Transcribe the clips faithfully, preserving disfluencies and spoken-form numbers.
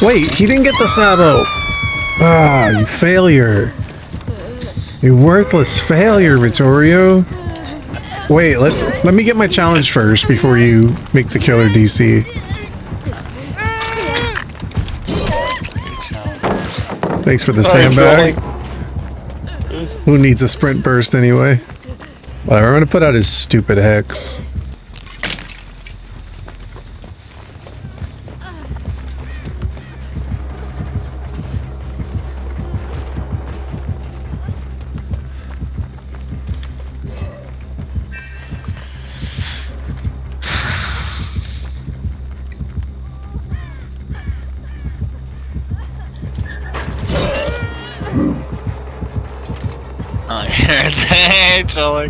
Wait, he didn't get the sabo. Ah, you failure. You worthless failure, Vittorio. Wait, let, let me get my challenge first before you make the killer D C. Thanks for the sandbag. Who needs a sprint burst anyway? Whatever, I'm gonna put out his stupid hex. Hey, Charlie.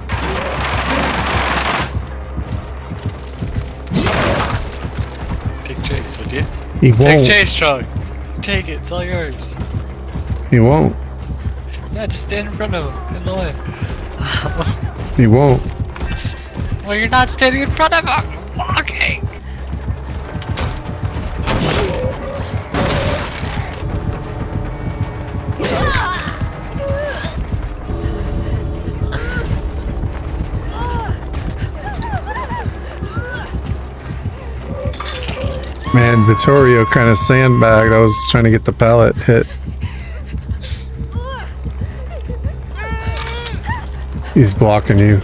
Take chase, would you? He won't. Take chase, Charlie. Take it, it's all yours. He won't. Yeah, just stand in front of him, in the way. He won't. Well, you're not standing in front of him, walking. Man, Vittorio kind of sandbagged. I was trying to get the pallet hit. He's blocking you.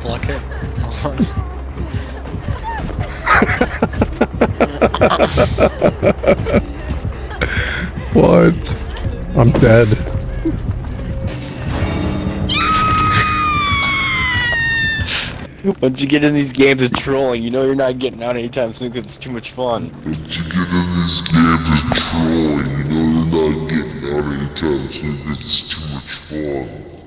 Block it. What? I'm dead. Once you get in these games of trolling, you know you're not getting out anytime soon because it's too much fun. Once you get in these games of trolling, you know you're not getting out anytime soon because it's too much fun.